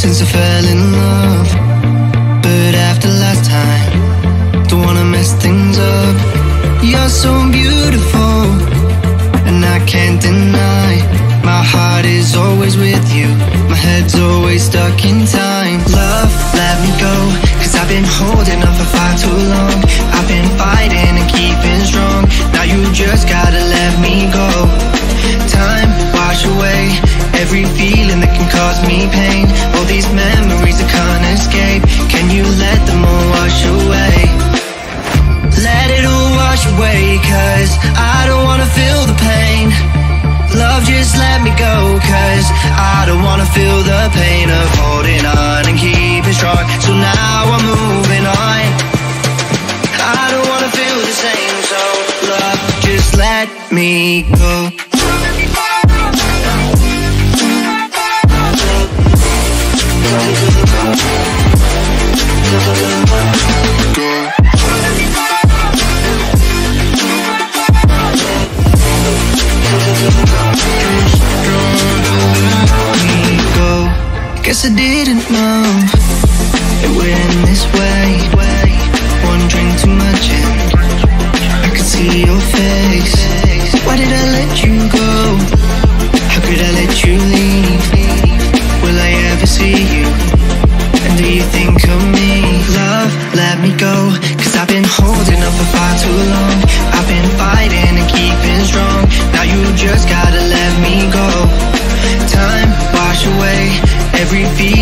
since I fell in love. But after last time, don't wanna mess things up. You're so beautiful, and I can't deny. My heart is always with you, my head's always stuck in time. Love, let me go, cause I've been holding on for far too long. I've been fighting and keeping strong, now you just gotta let me go. Time, wash away every feeling that can cause me pain. All these memories I can't escape, can you let them all wash away? Let it all wash away, cause I don't wanna feel the pain. Love, just let me go, cause I don't wanna feel the pain of holding on and keeping strong. So now I'm moving on, I don't wanna feel the same. So love, just let me go. Guess I didn't know it went this way. One drink too much and I could see your face. Why did I let you go? How could I let you leave? Will I ever see you? And do you think of me? Love, let me go, cause I've been holding up for far too long. I've been fighting and keeping strong, now you just gotta let me go. Time, wash away every feeling.